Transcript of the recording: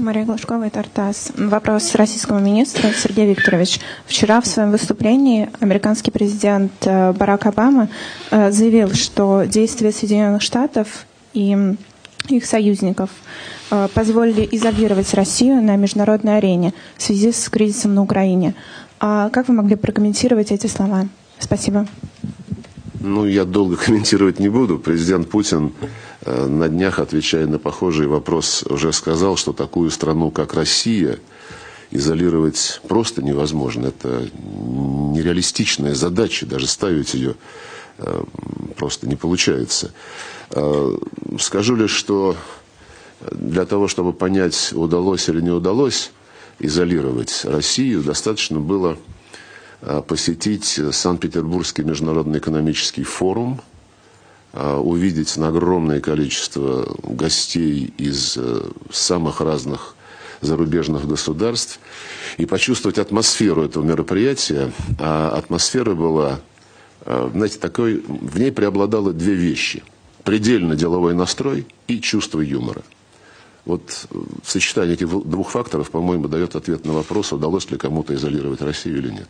Мария Глушкова и «Тартас». Вопрос российскому министру Сергею Викторовичу. Вчера в своем выступлении американский президент Барак Обама заявил, что действия Соединенных Штатов и их союзников позволили изолировать Россию на международной арене в связи с кризисом на Украине. Как вы могли прокомментировать эти слова? Спасибо. Ну, я долго комментировать не буду. Президент Путин на днях, отвечая на похожий вопрос, уже сказал, что такую страну, как Россия, изолировать просто невозможно. Это нереалистичная задача, даже ставить ее просто не получается. Скажу лишь, что для того, чтобы понять, удалось или не удалось изолировать Россию, достаточно было посетить Санкт-Петербургский международный экономический форум, увидеть огромное количество гостей из самых разных зарубежных государств и почувствовать атмосферу этого мероприятия. А атмосфера была, знаете, такой, в ней преобладало две вещи: предельно деловой настрой и чувство юмора. Вот сочетание этих двух факторов, по-моему, дает ответ на вопрос, удалось ли кому-то изолировать Россию или нет.